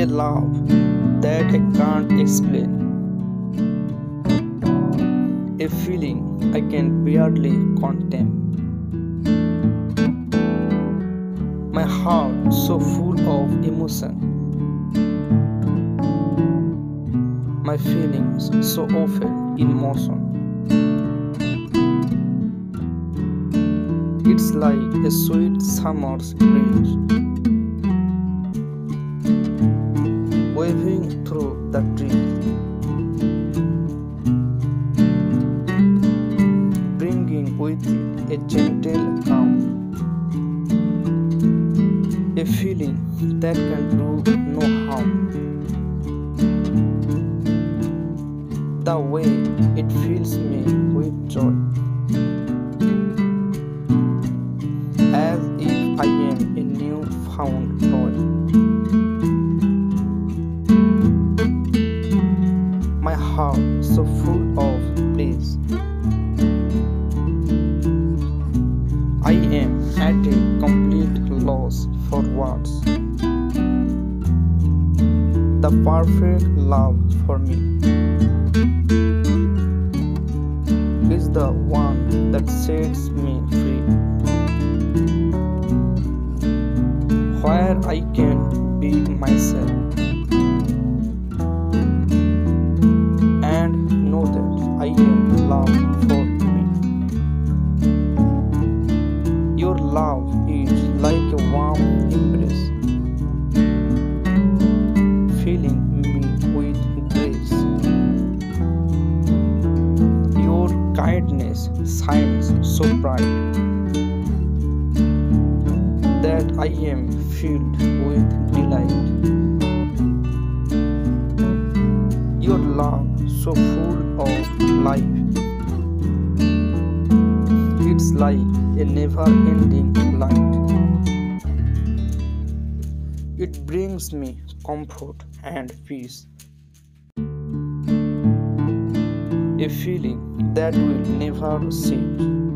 a love that I can't explain, a feeling I can barely contain. My heart so full of emotion, my feelings so often in motion. It's like a sweet summer's breeze waving through the trees, bringing with it a gentle calm, a feeling that can do no harm. The way it fills me with joy, as if I am a newfound toy. My heart so full of bliss, I am at a complete loss for words. The perfect love for me is the one that sets me free, where I can be myself. Your love is like a warm embrace, filling me with grace. Your kindness shines so bright that I am filled with delight. Your love so full of life, it's like a never-ending light. It brings me comfort and peace, a feeling that will never cease.